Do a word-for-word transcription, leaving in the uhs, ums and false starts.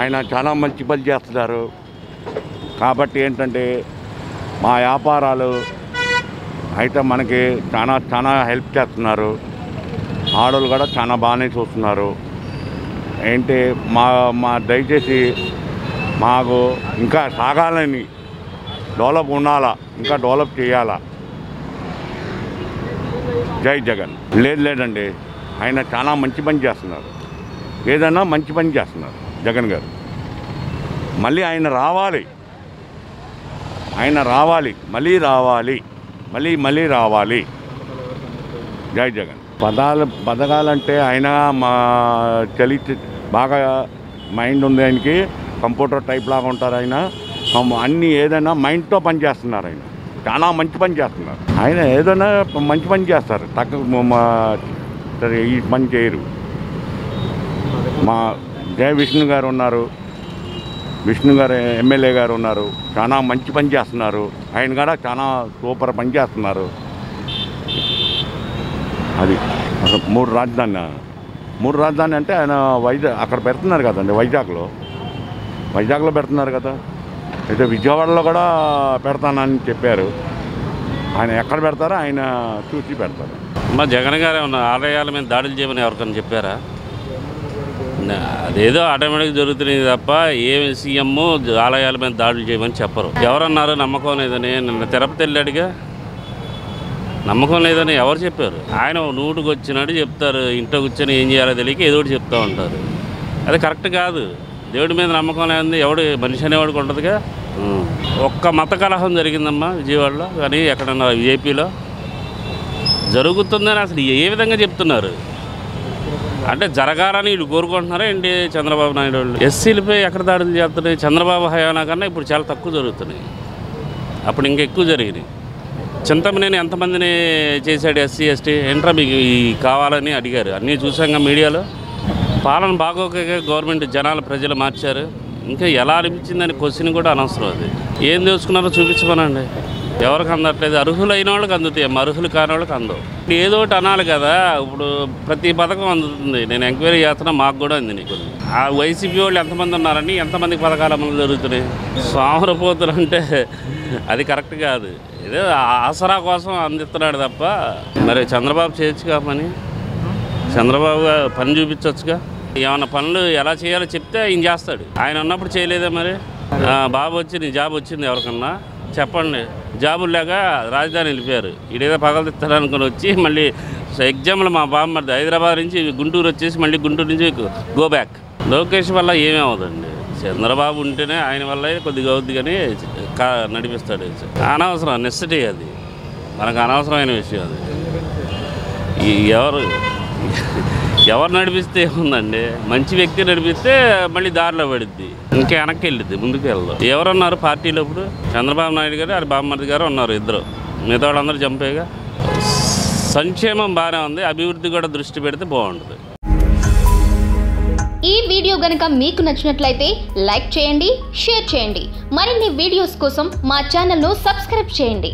ఆయన చాలా మంచి పని చేస్తున్నారు కాబట్టి ఏంటంటే మా వ్యాపారాలు అయితే మనకి చాలా చాలా హెల్ప్ చేస్తున్నారు. ఆడోళ్ళు కూడా చాలా బాగానే చూస్తున్నారు. ఏంటి మా మా దయచేసి మాకు ఇంకా సాగాలని డెవలప్ ఉండాలా, ఇంకా డెవలప్ చేయాలా. జై జగన్. లేదు లేదండి, ఆయన చాలా మంచి పని చేస్తున్నారు, ఏదైనా మంచి పని చేస్తున్నారు జగన్ గారు. మళ్ళీ ఆయన రావాలి, ఆయన రావాలి, మళ్ళీ రావాలి, మళ్ళీ మళ్ళీ రావాలి. జై జగన్. పదాలు పథకాలంటే ఆయన మా చలి బాగా మైండ్ ఉంది ఆయనకి, కంప్యూటర్ టైప్ లాగా ఉంటారు ఆయన. అన్నీ ఏదైనా మైండ్తో పని చేస్తున్నారు ఆయన, చాలా మంచి పని చేస్తున్నారు ఆయన. ఏదైనా మంచి పని చేస్తారు, తక్కువ ఈ పని చేయరు. మా జయ విష్ణు గారు ఉన్నారు, విష్ణు గారు ఎమ్మెల్యే గారు ఉన్నారు, చాలా మంచి పని చేస్తున్నారు ఆయన కూడా, చాలా సూపర్ పని చేస్తున్నారు. అది మూడు రాజధాని, మూడు రాజధాని అంటే ఆయన వైజాగ్ అక్కడ పెడుతున్నారు కదండి, వైజాగ్లో వైజాగ్లో పెడుతున్నారు కదా, అయితే విజయవాడలో కూడా పెడతానని చెప్పారు. ఆయన ఎక్కడ పెడతారో ఆయన చూసి పెడతారు. మా జగన్ గారే ఉన్న ఆలయాల మీద దాడులు చేయమని ఎవరికైనా చెప్పారా? అదేదో ఆటోమేటిక్గా జరుగుతుంది తప్ప ఏ సీఎం ఆలయాల మీద దాడులు చేయమని చెప్పరు. ఎవరన్నారు నమ్మకం లేదని? నిన్న తిరుపతి వెళ్ళాడుగా, నమ్మకం లేదని ఎవరు చెప్పారు? ఆయన నూటికి వచ్చినట్టు చెప్తారు, ఇంట్లో కూర్చొని ఏం చేయాలో తెలియక ఏదో ఒకటి చెప్తూ ఉంటారు. అది కరెక్ట్ కాదు. దేవుడి మీద నమ్మకం లేనిది ఎవడు మనిషి అనేవాడికి ఉండదుగా. ఒక్క మత కలహం జరిగిందమ్మా విజయవాడలో, కానీ ఎక్కడన్నా ఏపీలో జరుగుతుందని అసలు ఏ విధంగా చెప్తున్నారు అంటే జరగాలని వీళ్ళు కోరుకుంటున్నారా ఏంటి చంద్రబాబు నాయుడు వాళ్ళు? ఎస్సీలపై ఎక్కడ దాడులు చేస్తున్నాయి? చంద్రబాబు హయానా కన్నా ఇప్పుడు చాలా తక్కువ జరుగుతున్నాయి, అప్పుడు ఇంకా ఎక్కువ జరిగినాయి. చింతమనేని ఎంతమందిని చేశాడు ఎస్సీ ఎస్టీ? ఏంట్రా మీకు కావాలని అడిగారు, అన్నీ చూసాం మీడియాలో. పాలన బాగోక గవర్నమెంట్ జనాలు ప్రజలు మార్చారు. ఇంకా ఎలా అనిపించిందని క్వశ్చన్ కూడా అనవసరం. అది ఏం తెలుసుకున్నారో చూపించమనండి. ఎవరికి అందట్లేదు? అర్హులైన వాళ్ళకి అందుతాయి, అర్హులు కాని వాళ్ళకి అందవు. ఏదో ఒకటి అనాలి కదా. ఇప్పుడు ప్రతి పథకం అందుతుంది. నేను ఎంక్వైరీ చేస్తున్నా, మాకు కూడా అంది. నీకు ఆ వైసీపీ వాళ్ళు ఎంతమంది ఉన్నారని ఎంతమందికి పథకాలు అమలు జరుగుతున్నాయి? సోమరపోతులు అంటే అది కరెక్ట్ కాదు. ఏదో ఆసరా కోసం అందిస్తున్నాడు తప్ప. మరి చంద్రబాబు చేయొచ్చు కా పని, చంద్రబాబు పని చూపించవచ్చుగా. ఏమన్నా పనులు ఎలా చేయాలో చెప్తే ఆయన చేస్తాడు. ఆయన ఉన్నప్పుడు చేయలేదే మరి. బాబు వచ్చి నీ జాబ్ వచ్చింది ఎవరికన్నా చెప్పండి. జాబులు లేక రాజధాని వెళ్ళిపోయారు. ఈడేదో పగలు తిట్టాలనుకుని వచ్చి మళ్ళీ ఎగ్జామ్లో మా బాబు మరి హైదరాబాద్ నుంచి గుంటూరు వచ్చేసి మళ్ళీ గుంటూరు నుంచి గో బ్యాక్. లోకేష్ వల్ల ఏమీ అవ్వదండి. చంద్రబాబు ఉంటేనే ఆయన వల్ల కొద్దిగా అవుద్ది, కానీ నడిపిస్తాడు. అనవసరం నెస్సిటీ, అది మనకు అనవసరమైన విషయం. అది ఎవరు ఎవరు నడిపిస్తే ఉందండి? మంచి వ్యక్తి నడిపిస్తే మళ్ళీ దారిలో పడుద్ది, ఇంకా వెనక్కి వెళ్ళిద్ది, ముందుకు వెళ్ళదు. ఎవరున్నారు పార్టీలో ఇప్పుడు? చంద్రబాబు నాయుడు గారు, అది బామ్మర్ది గారు ఉన్నారు, ఇద్దరు. మిగతా వాళ్ళందరూ చంపేగా. సంక్షేమం బాగానే ఉంది, అభివృద్ధి కూడా దృష్టి పెడితే బాగుంటుంది. ఈ వీడియో గనక మీకు నచ్చినట్లయితే లైక్ చేయండి, షేర్ చేయండి. మరిన్ని వీడియోస్ కోసం మా ఛానల్ను సబ్స్క్రైబ్ చేయండి.